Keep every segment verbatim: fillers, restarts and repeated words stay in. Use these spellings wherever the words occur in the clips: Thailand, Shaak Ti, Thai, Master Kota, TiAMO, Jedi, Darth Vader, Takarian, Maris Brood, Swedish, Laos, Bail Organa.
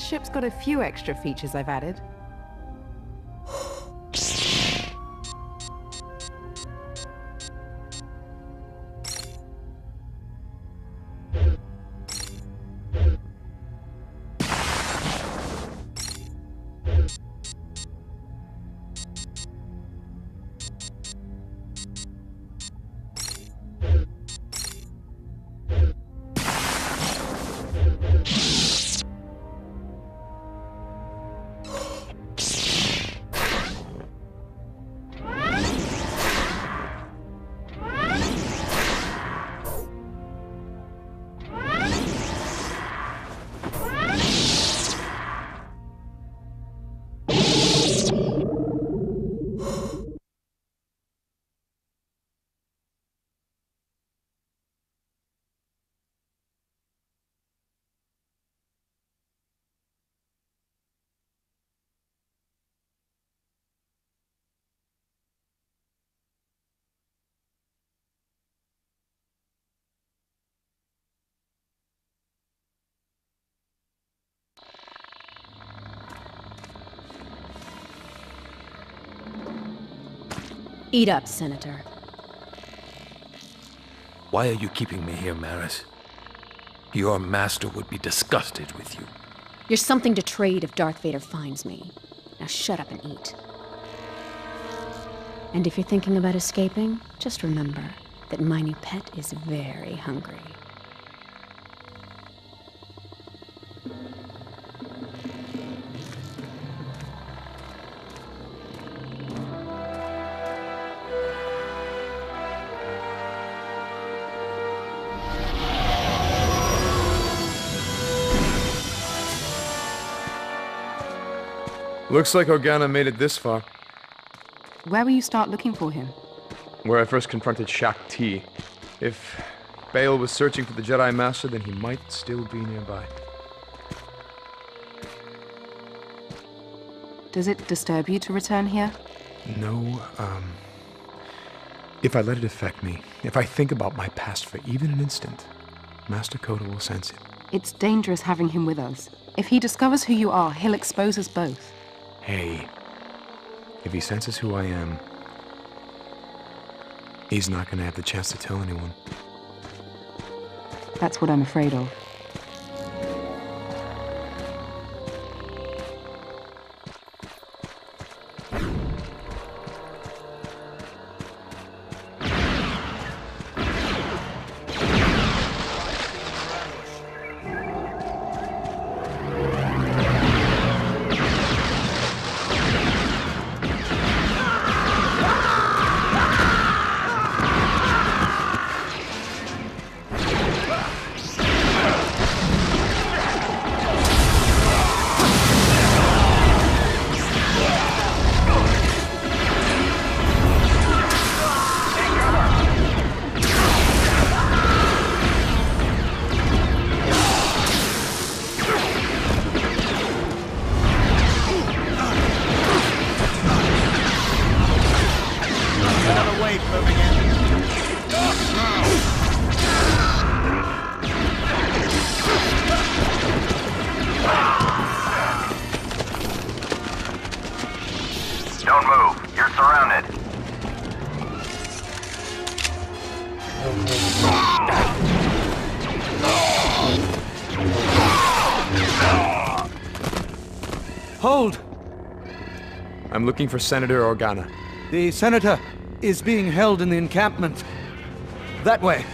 the ship's got a few extra features I've added. Eat up, Senator. Why are you keeping me here, Maris? Your master would be disgusted with you. You're something to trade if Darth Vader finds me. Now shut up and eat. And if you're thinking about escaping, just remember that my new pet is very hungry. Looks like Organa made it this far. Where will you start looking for him? Where I first confronted Shaak Ti. If Bail was searching for the Jedi Master, then he might still be nearby. Does it disturb you to return here? No, um... if I let it affect me, if I think about my past for even an instant, Master Kota will sense it. It's dangerous having him with us. If he discovers who you are, he'll expose us both. Hey, if he senses who I am, he's not gonna have the chance to tell anyone. That's what I'm afraid of. Hold! I'm looking for Senator Organa. The Senator is being held in the encampment. That way.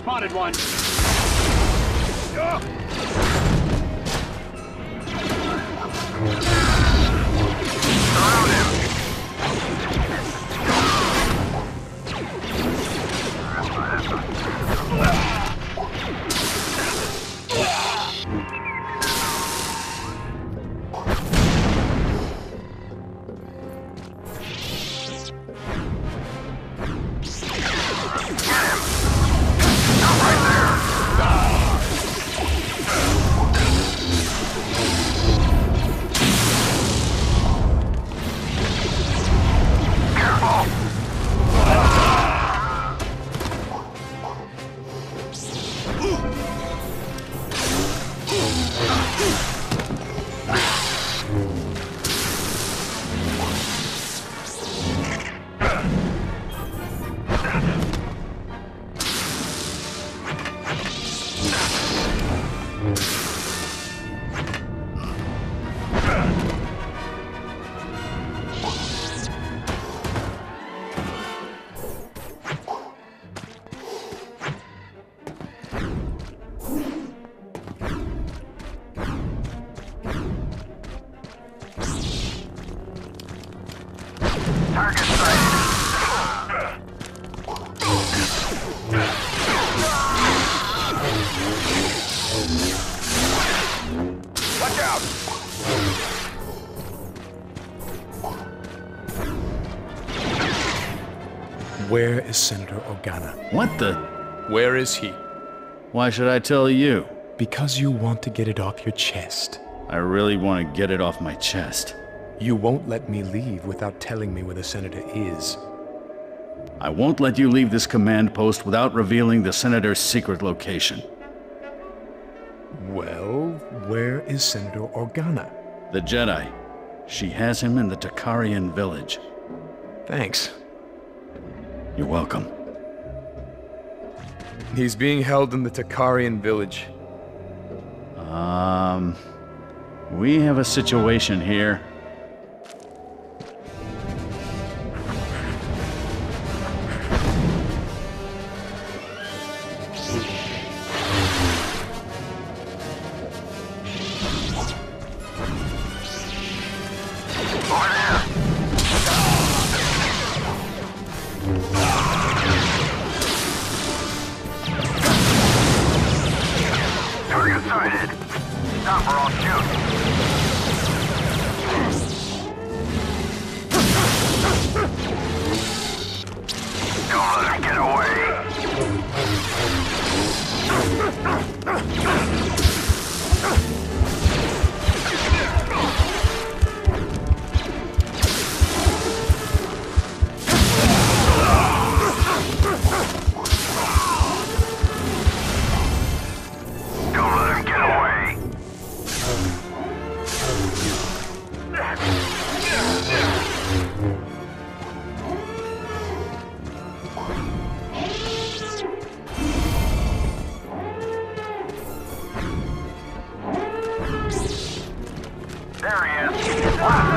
Spotted one. Where is Senator Organa? What the? Where is he? Why should I tell you? Because you want to get it off your chest. I really want to get it off my chest. You won't let me leave without telling me where the Senator is. I won't let you leave this command post without revealing the Senator's secret location. Well, where is Senator Organa? The Jedi. She has him in the Takarian village. Thanks. You're welcome. He's being held in the Takarian village. Um... We have a situation here. There he is.